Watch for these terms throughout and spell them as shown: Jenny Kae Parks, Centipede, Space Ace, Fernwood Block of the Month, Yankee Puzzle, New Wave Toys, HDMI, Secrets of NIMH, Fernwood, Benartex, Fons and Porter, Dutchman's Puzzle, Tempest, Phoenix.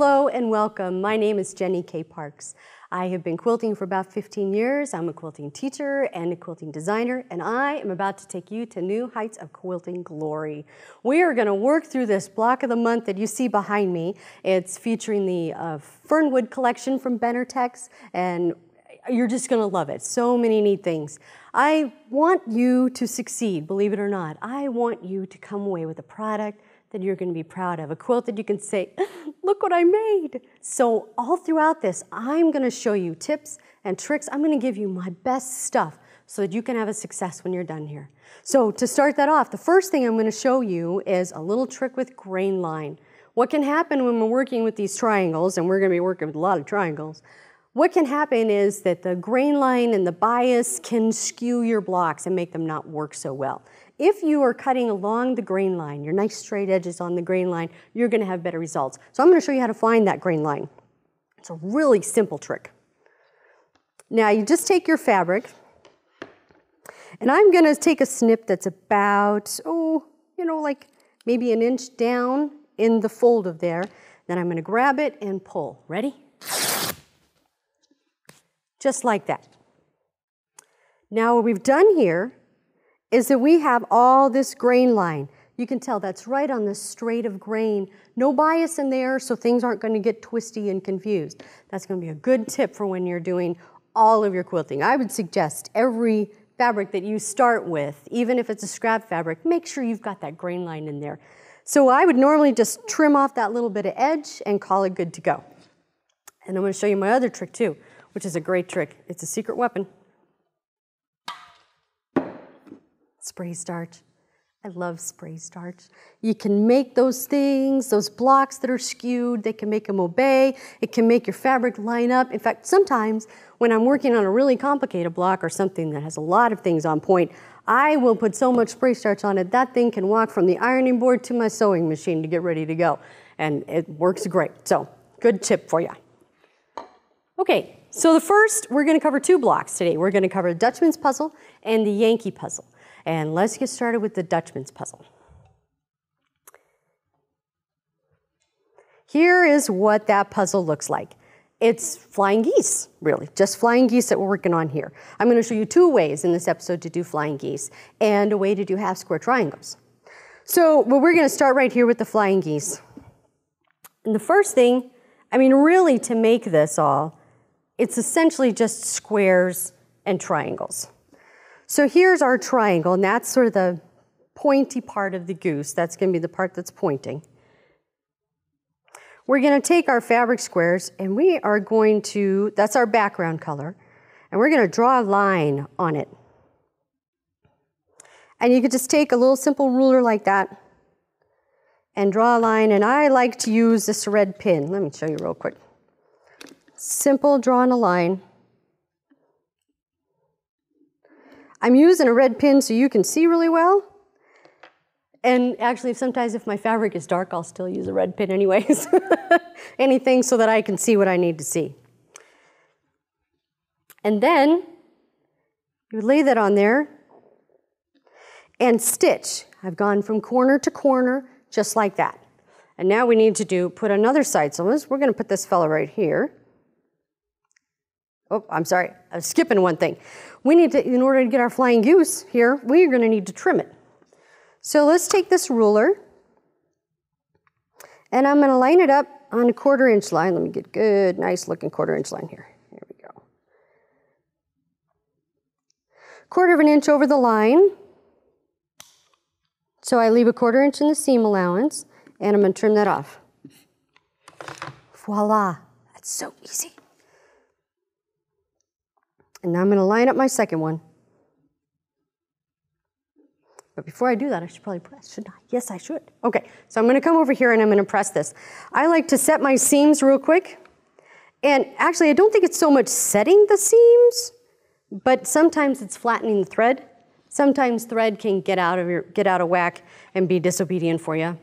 Hello and welcome. My name is Jenny Kae Parks. I have been quilting for about 15 years. I'm a quilting teacher and a quilting designer, and I am about to take you to new heights of quilting glory. We are going to work through this block of the month that you see behind me. It's featuring the Fernwood collection from Benartex, and you're just going to love it. So many neat things. I want you to succeed, believe it or not. I want you to come away with a product that you're going to be proud of, a quilt that you can say, look what I made. So all throughout this, I'm going to show you tips and tricks. I'm going to give you my best stuff so that you can have a success when you're done here. So to start that off, the first thing I'm going to show you is a little trick with grain line. What can happen when we're working with these triangles, and we're going to be working with a lot of triangles, what can happen is that the grain line and the bias can skew your blocks and make them not work so well. If you are cutting along the grain line, your nice straight edges on the grain line, you're going to have better results. So I'm going to show you how to find that grain line. It's a really simple trick. Now you just take your fabric, and I'm going to take a snip that's about, like maybe an inch down in the fold of there. Then I'm going to grab it and pull. Ready? Just like that. Now what we've done here is that we have all this grain line. You can tell that's right on the straight of grain. No bias in there, so things aren't going to get twisty and confused. That's going to be a good tip for when you're doing all of your quilting. I would suggest every fabric that you start with, even if it's a scrap fabric, make sure you've got that grain line in there. So I would normally just trim off that little bit of edge and call it good to go. And I'm going to show you my other trick too, which is a great trick. It's a secret weapon. Spray starch. I love spray starch. You can make those things, those blocks that are skewed, they can make them obey. It can make your fabric line up. In fact, sometimes when I'm working on a really complicated block or something that has a lot of things on point, I will put so much spray starch on it, that thing can walk from the ironing board to my sewing machine to get ready to go. And it works great. So, good tip for you. Okay, so the first, we're going to cover two blocks today. We're going to cover the Dutchman's Puzzle and the Yankee Puzzle. And let's get started with the Dutchman's Puzzle. Here is what that puzzle looks like. It's flying geese, really, just flying geese that we're working on here. I'm going to show you two ways in this episode to do flying geese and a way to do half square triangles. So we're going to start right here with the flying geese. And the first thing, really to make this all, it's essentially just squares and triangles. So here's our triangle, and that's sort of the pointy part of the goose. That's going to be the part that's pointing. We're going to take our fabric squares, and we are going to, that's our background color, and we're going to draw a line on it. And you could just take a little simple ruler like that and draw a line, and I like to use this red pin. Let me show you real quick. Simple drawing a line. I'm using a red pin so you can see really well. And actually, sometimes if my fabric is dark, I'll still use a red pin anyways. Anything so that I can see what I need to see. And then you lay that on there and stitch. I've gone from corner to corner just like that. And now we need to put another side. So we're going to put this fella right here. Oh, I'm sorry, I was skipping one thing. We need to, in order to get our flying goose here, we're going to need to trim it. So let's take this ruler, and I'm going to line it up on a 1/4 inch line. Let me get a good, nice looking 1/4 inch line here. There we go. 1/4 inch over the line. So I leave a 1/4 inch in the seam allowance, and I'm going to trim that off. Voila, that's so easy. And now I'm going to line up my second one. But before I do that, I should probably press, shouldn't I? Yes, I should. Okay, so I'm going to come over here and I'm going to press this. I like to set my seams real quick. And actually, I don't think it's so much setting the seams, but sometimes it's flattening the thread. Sometimes thread can get out of whack and be disobedient for you.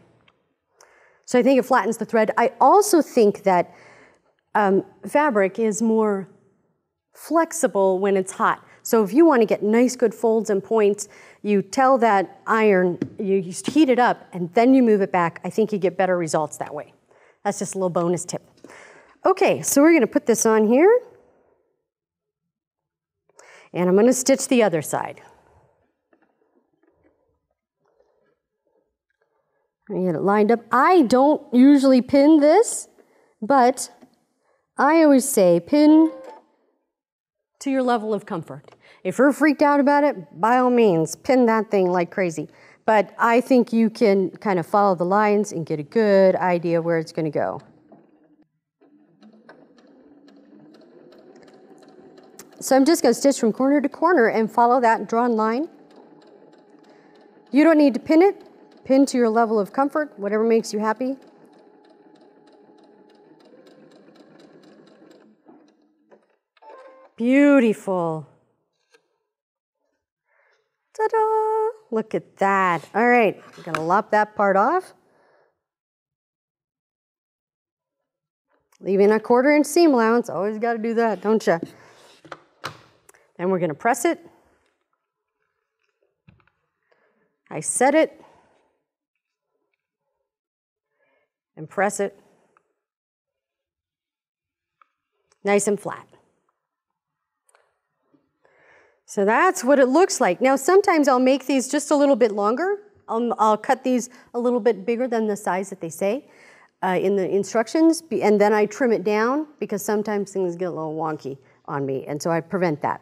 So I think it flattens the thread. I also think that fabric is more flexible when it's hot. So if you want to get nice good folds and points, you tell that iron, you heat it up, and then you move it back. I think you get better results that way. That's just a little bonus tip. Okay, so we're gonna put this on here. And I'm gonna stitch the other side. I'm gonna get it lined up. I don't usually pin this, but I always say pin to your level of comfort. If you're freaked out about it, by all means, pin that thing like crazy. But I think you can kind of follow the lines and get a good idea where it's gonna go. So I'm just gonna stitch from corner to corner and follow that drawn line. You don't need to pin it. Pin to your level of comfort, whatever makes you happy. Beautiful. Ta-da! Look at that. All right, I'm gonna lop that part off. Leaving a 1/4 inch seam allowance, always gotta do that, don't ya? Then we're gonna press it. I set it. And press it nice and flat. So that's what it looks like. Now sometimes I'll make these just a little bit longer. I'll cut these a little bit bigger than the size that they say in the instructions, and then I trim it down because sometimes things get a little wonky on me, and so I prevent that.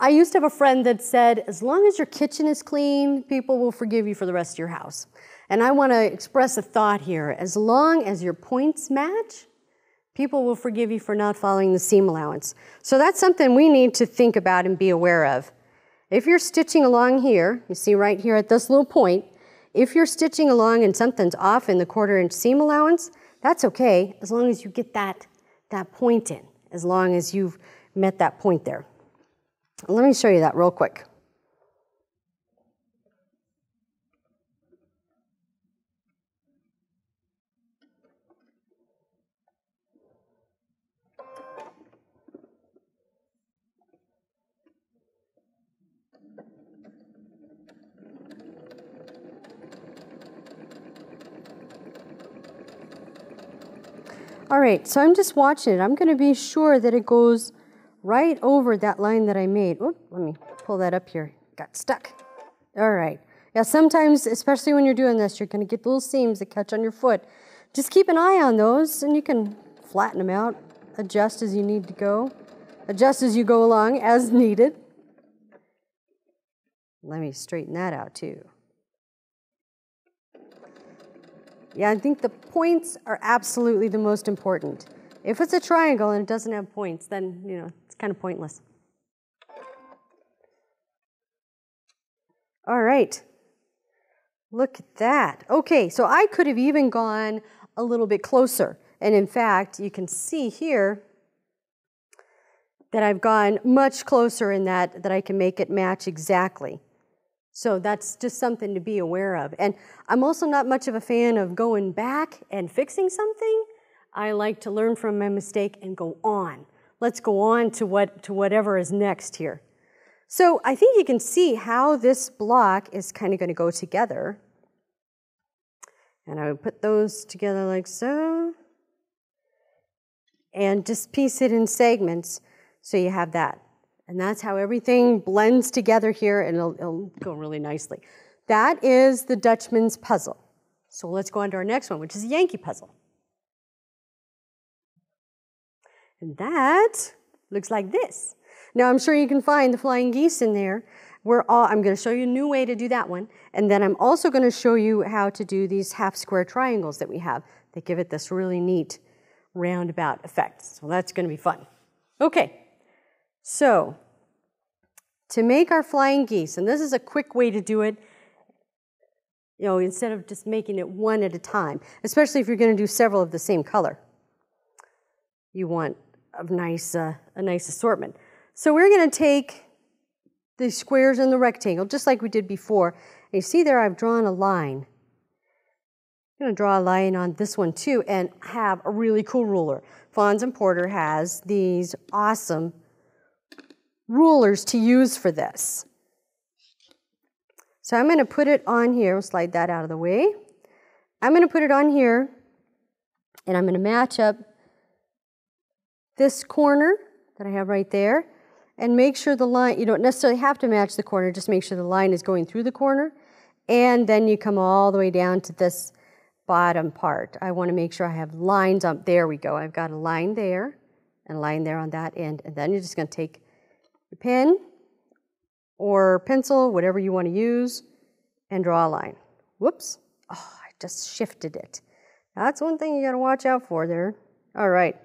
I used to have a friend that said, as long as your kitchen is clean, people will forgive you for the rest of your house. And I want to express a thought here. As long as your points match, people will forgive you for not following the seam allowance. So that's something we need to think about and be aware of. If you're stitching along here, you see right here at this little point, if you're stitching along and something's off in the 1/4 inch seam allowance, that's okay, as long as you get that point in, as long as you've met that point there. Let me show you that real quick. All right, so I'm just watching it. I'm gonna be sure that it goes right over that line that I made. Oop, let me pull that up here. Got stuck. All right. Yeah, sometimes, especially when you're doing this, you're gonna get little seams that catch on your foot. Just keep an eye on those, and you can flatten them out, adjust as you need to go, adjust as you go along as needed. Let me straighten that out too. Yeah, I think the points are absolutely the most important. If it's a triangle and it doesn't have points, then, you know, it's kind of pointless. All right. Look at that. Okay, so I could have even gone a little bit closer. And in fact, you can see here that I've gone much closer in that I can make it match exactly. So that's just something to be aware of. And I'm also not much of a fan of going back and fixing something. I like to learn from my mistake and go on. Let's go on to whatever is next here. So I think you can see how this block is kind of going to go together. And I would put those together like so. And just piece it in segments so you have that. And that's how everything blends together here, and it'll go really nicely. That is the Dutchman's Puzzle. So let's go on to our next one, which is the Yankee Puzzle. And that looks like this. Now I'm sure you can find the flying geese in there. I'm gonna show you a new way to do that one, and then I'm also gonna show you how to do these half square triangles that we have that give it this really neat roundabout effect. So that's gonna be fun. Okay. So, to make our flying geese, and this is a quick way to do it, you know, instead of just making it one at a time, especially if you're going to do several of the same color. You want a nice assortment. So we're going to take the squares and the rectangle, just like we did before. And you see there I've drawn a line. I'm going to draw a line on this one too and have a really cool ruler. Fons and Porter has these awesome rulers to use for this. So I'm going to put it on here, we'll slide that out of the way. I'm going to put it on here And I'm going to match up this corner that I have right there and make sure the line, you don't necessarily have to match the corner, just make sure the line is going through the corner. And then you come all the way down to this bottom part. I want to make sure I have lines up. There we go. I've got a line there and a line there on that end. And then you're just going to take your pen or pencil, whatever you want to use, and draw a line. Whoops. Oh, I just shifted it. That's one thing you got to watch out for there. All right.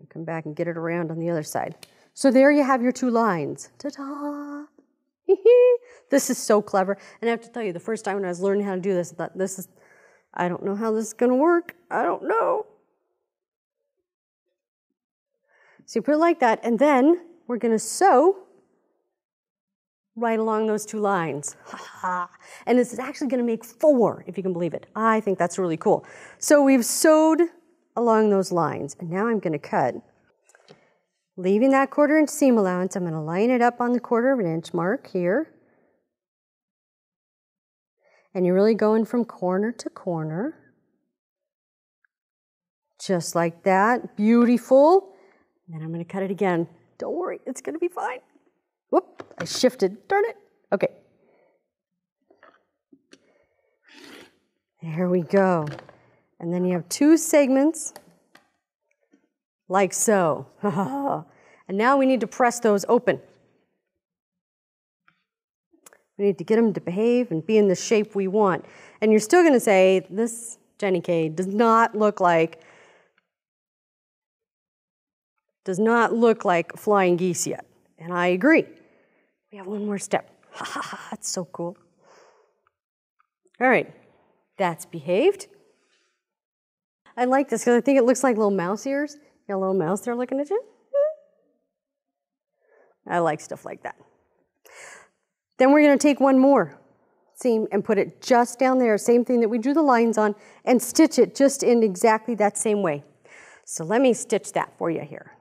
I'll come back and get it around on the other side. So there you have your two lines. Ta-da! This is so clever. And I have to tell you, the first time when I was learning how to do this, I thought, this is, I don't know how this is going to work. I don't know. So you put it like that, and then we're going to sew right along those two lines. And this is actually going to make four, if you can believe it. I think that's really cool. So we've sewed along those lines, and now I'm going to cut. Leaving that quarter-inch seam allowance, I'm going to line it up on the quarter-inch mark here. And you're really going from corner to corner. Just like that. Beautiful. And then I'm going to cut it again. Don't worry, it's going to be fine. Whoop, I shifted. Darn it. Okay. There we go. And then you have two segments, like so. And now we need to press those open. We need to get them to behave and be in the shape we want. And you're still going to say, this Jenny Kae does not look like flying geese yet. And I agree. We have one more step. It's so cool. All right, that's behaved. I like this because I think it looks like little mouse ears. You got a little mouse there looking at you. I like stuff like that. Then we're going to take one more seam and put it just down there, same thing that we drew the lines on, and stitch it just in exactly that same way. So let me stitch that for you here.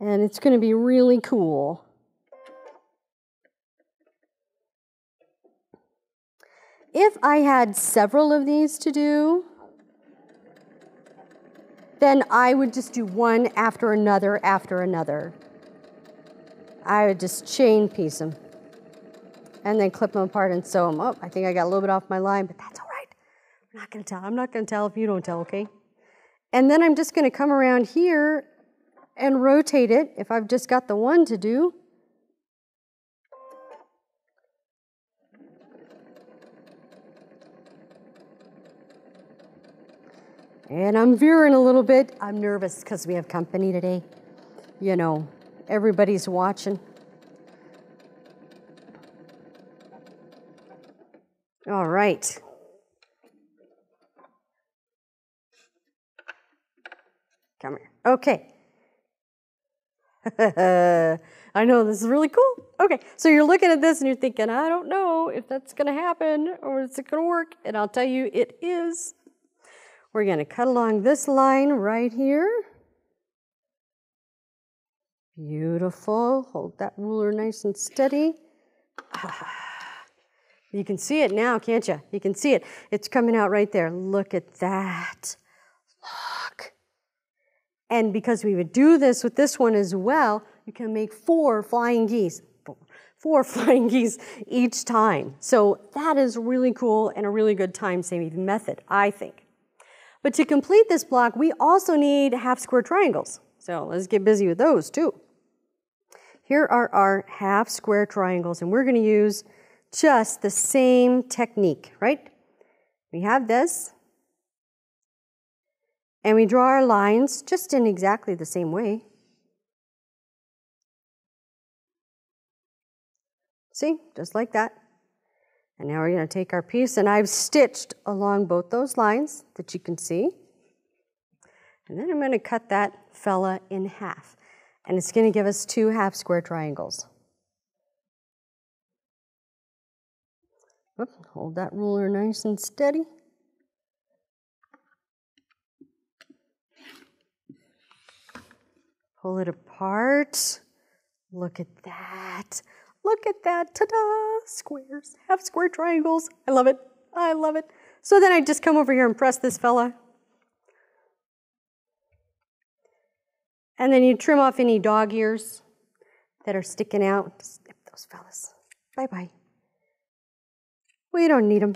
And it's going to be really cool. If I had several of these to do, then I would just do one after another after another. I would just chain piece them and then clip them apart and sew them up. Oh, I think I got a little bit off my line, but that's all right. I'm not going to tell. I'm not going to tell if you don't tell, okay? And then I'm just going to come around here and rotate it if I've just got the one to do. And I'm veering a little bit. I'm nervous because we have company today, you know. Everybody's watching. All right. Come here. Okay. I know this is really cool. Okay, so you're looking at this and you're thinking, I don't know if that's going to happen or is it going to work? And I'll tell you, it is. We're going to cut along this line right here. Beautiful. Hold that ruler nice and steady. You can see it now, can't you? You can see it. It's coming out right there. Look at that. Look. And because we would do this with this one as well, you can make four flying geese. Four flying geese each time. So that is really cool and a really good time-saving method, I think. But to complete this block, we also need half-square triangles. So let's get busy with those too. Here are our half square triangles, and we're going to use just the same technique, right? We have this, and we draw our lines just in exactly the same way. See, just like that. And now we're going to take our piece, and I've stitched along both those lines that you can see. And then I'm going to cut that fella in half. And it's going to give us two half square triangles. Whoop, hold that ruler nice and steady. Pull it apart. Look at that. Look at that. Ta-da! Squares, half square triangles. I love it. I love it. So then I just come over here and press this fella. And then you trim off any dog ears that are sticking out. Just snip those fellas. Bye-bye. We don't need them.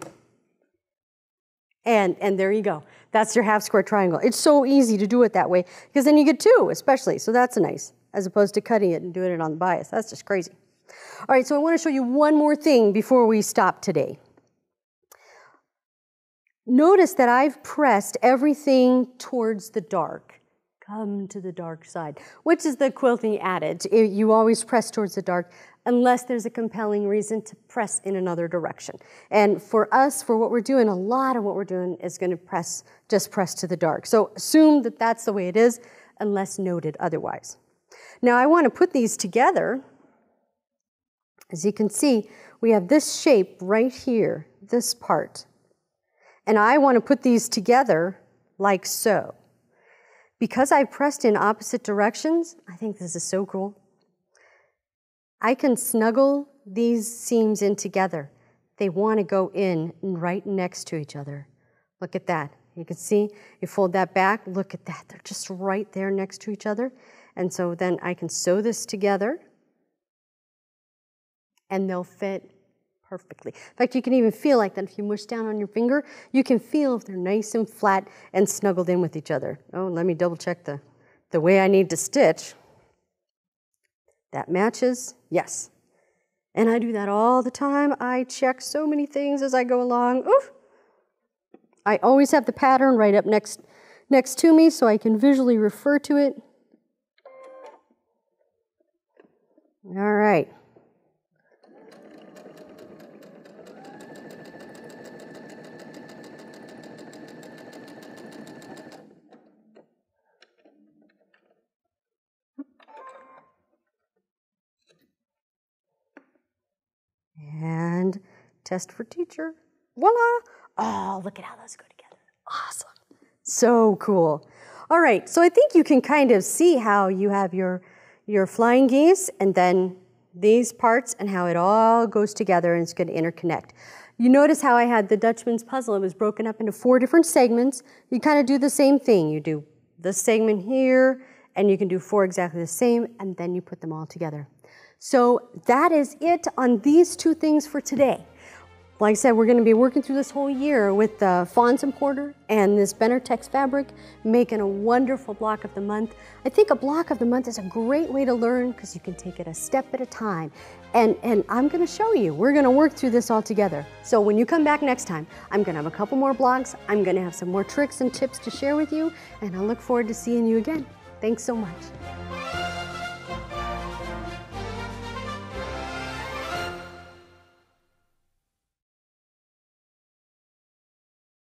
And there you go. That's your half square triangle. It's so easy to do it that way because then you get two, especially. So that's nice, as opposed to cutting it and doing it on the bias. That's just crazy. All right, so I want to show you one more thing before we stop today. Notice that I've pressed everything towards the dark. Come to the dark side, which is the quilting adage. You always press towards the dark unless there's a compelling reason to press in another direction. And for us, for what we're doing, a lot of what we're doing is going to just press to the dark. So assume that that's the way it is, unless noted otherwise. Now I want to put these together. As you can see, we have this shape right here, this part. And I want to put these together like so. Because I pressed in opposite directions, I think this is so cool. I can snuggle these seams in together. They want to go in right next to each other. Look at that. You can see, you fold that back, look at that. They're just right there next to each other. And so then I can sew this together and they'll fit perfectly. In fact, you can even feel like that if you mush down on your finger, you can feel if they're nice and flat and snuggled in with each other. Oh, let me double check the way I need to stitch. That matches, yes. And I do that all the time. I check so many things as I go along. Oof. I always have the pattern right up next to me so I can visually refer to it. All right. And test for teacher. Voila! Oh, look at how those go together. Awesome. So cool. All right, so I think you can kind of see how you have your flying geese and then these parts and how it all goes together and it's going to interconnect. You notice how I had the Dutchman's puzzle. It was broken up into 4 different segments. You kind of do the same thing. You do this segment here, and you can do 4 exactly the same, and then you put them all together. So that is it on these 2 things for today. Like I said, we're going to be working through this whole year with the Fons and Porter and this Benartex fabric, making a wonderful block of the month. I think a block of the month is a great way to learn because you can take it a step at a time. And I'm going to show you. We're going to work through this all together. So when you come back next time, I'm going to have a couple more blocks. I'm going to have some more tricks and tips to share with you, and I look forward to seeing you again. Thanks so much.